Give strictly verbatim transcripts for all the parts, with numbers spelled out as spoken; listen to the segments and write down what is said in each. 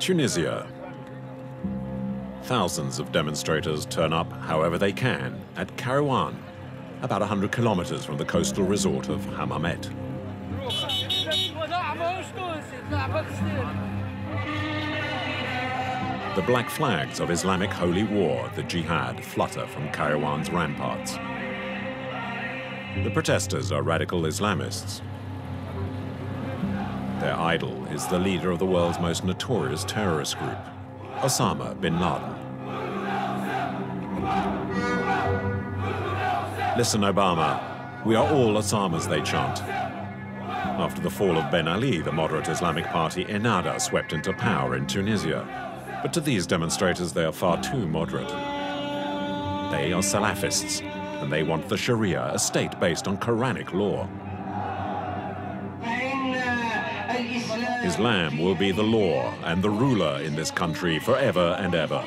Tunisia. Thousands of demonstrators turn up however they can at Kairouan, about one hundred kilometers from the coastal resort of Hammamet. The black flags of Islamic holy war, the jihad, flutter from Kairouan's ramparts. The protesters are radical Islamists. Their idol is the leader of the world's most notorious terrorist group, Osama bin Laden. "Listen, Obama, we are all Osamas," they chant. After the fall of Ben Ali, the moderate Islamic party Ennahda swept into power in Tunisia. But to these demonstrators, they are far too moderate. They are Salafists, and they want the Sharia, a state based on Quranic law. Islam will be the law and the ruler in this country forever and ever.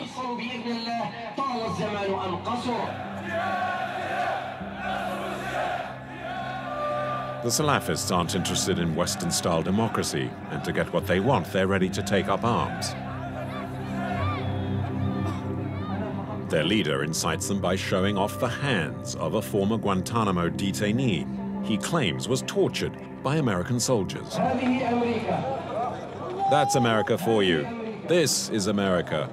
The Salafists aren't interested in Western-style democracy, and to get what they want, they're ready to take up arms. Their leader incites them by showing off the hands of a former Guantanamo detainee he claims was tortured by American soldiers. "That's America for you. This is America.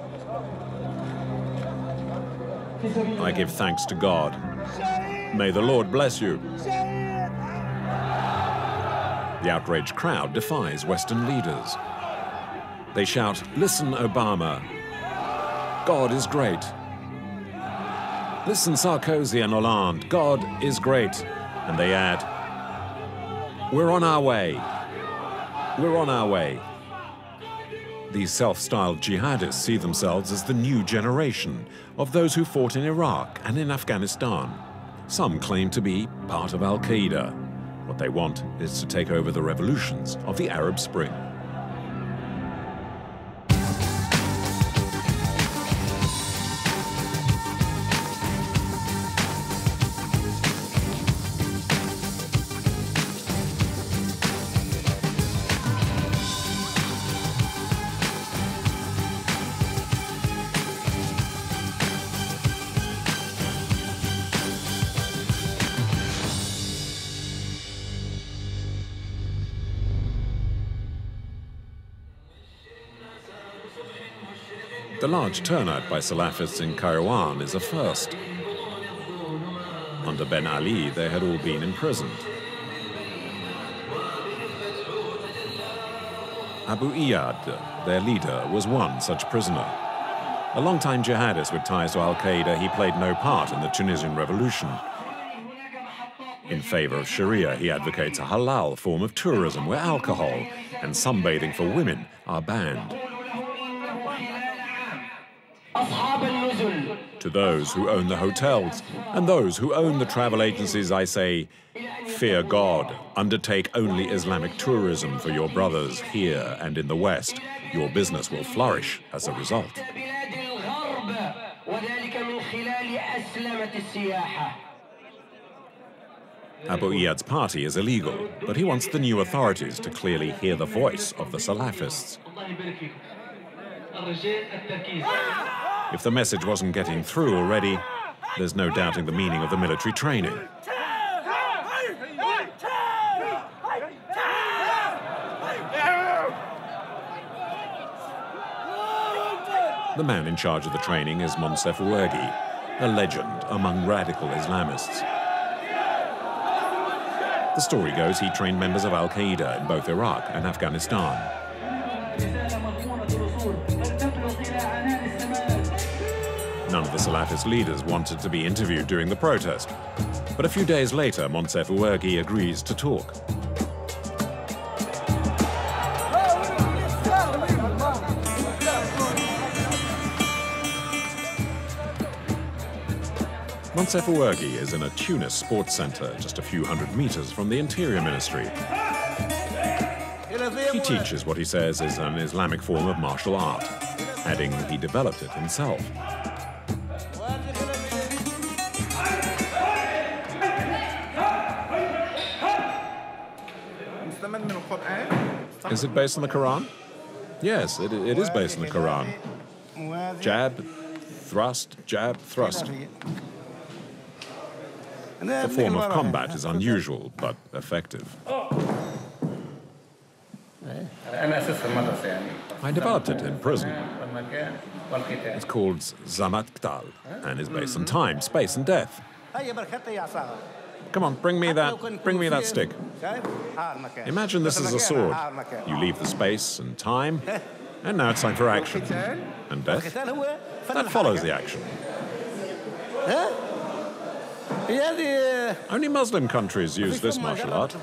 I give thanks to God. May the Lord bless you." The outraged crowd defies Western leaders. They shout, "Listen, Obama. God is great. Listen, Sarkozy and Hollande. God is great." And they add, "We're on our way. We're on our way." These self-styled jihadists see themselves as the new generation of those who fought in Iraq and in Afghanistan. Some claim to be part of Al-Qaeda. What they want is to take over the revolutions of the Arab Spring. The large turnout by Salafists in Kairouan is a first. Under Ben Ali, they had all been imprisoned. Abu Iyad, their leader, was one such prisoner. A longtime jihadist with ties to Al-Qaeda, he played no part in the Tunisian revolution. In favor of Sharia, he advocates a halal form of tourism where alcohol and sunbathing for women are banned. To those who own the hotels and those who own the travel agencies, I say, fear God, undertake only Islamic tourism for your brothers here and in the West. Your business will flourish as a result. Abu Iyad's party is illegal, but he wants the new authorities to clearly hear the voice of the Salafists. If the message wasn't getting through already, there's no doubting the meaning of the military training. The man in charge of the training is Monsef Wurgi, a legend among radical Islamists. The story goes he trained members of Al-Qaeda in both Iraq and Afghanistan. None of the Salafist leaders wanted to be interviewed during the protest, but a few days later, Monsef Wurgi agrees to talk. Monsef Wurgi is in a Tunis sports centre just a few hundred metres from the Interior Ministry. He teaches what he says is an Islamic form of martial art, adding he developed it himself. Is it based on the Quran? Yes, it, it is based on the Quran. Jab, thrust, jab, thrust. The form of combat is unusual, but effective. I developed it in prison. It's called Zamat Ktal, and is based on time, space, and death. Come on, bring me that, bring me that stick. Imagine this is a sword. You leave the space and time, and now it's time for action. And death? That follows the action. Only Muslim countries use this martial art.